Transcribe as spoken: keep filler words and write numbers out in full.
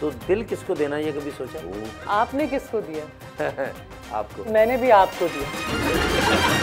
तो दिल किसको देना ये कभी सोचा? आपने किसको दिया? आपको। मैंने भी आपको दिया।